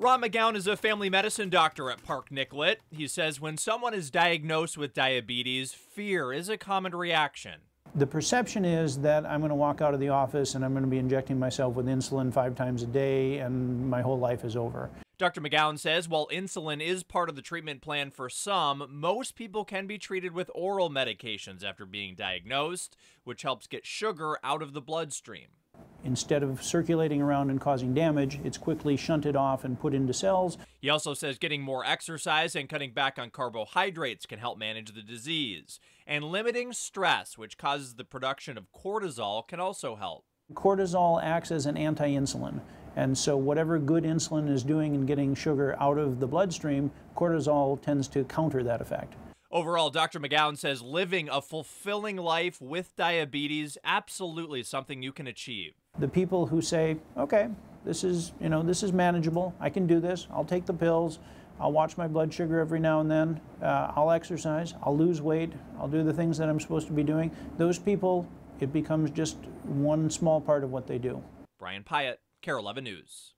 Ron McGown is a family medicine doctor at Park Nicollet. He says when someone is diagnosed with diabetes, fear is a common reaction. The perception is that I'm going to walk out of the office and I'm going to be injecting myself with insulin 5 times a day and my whole life is over. Dr. McGown says while insulin is part of the treatment plan for some, most people can be treated with oral medications after being diagnosed, which helps get sugar out of the bloodstream. Instead of circulating around and causing damage, it's quickly shunted off and put into cells. He also says getting more exercise and cutting back on carbohydrates can help manage the disease. And limiting stress, which causes the production of cortisol, can also help. Cortisol acts as an anti-insulin, and so whatever good insulin is doing in getting sugar out of the bloodstream, cortisol tends to counter that effect. Overall, Dr. McGown says living a fulfilling life with diabetes absolutely something you can achieve. The people who say, okay, this is manageable, I can do this, I'll take the pills, I'll watch my blood sugar every now and then, I'll exercise, I'll lose weight, I'll do the things that I'm supposed to be doing, those people, it becomes just one small part of what they do. Brian Pyatt, KARE 11 News.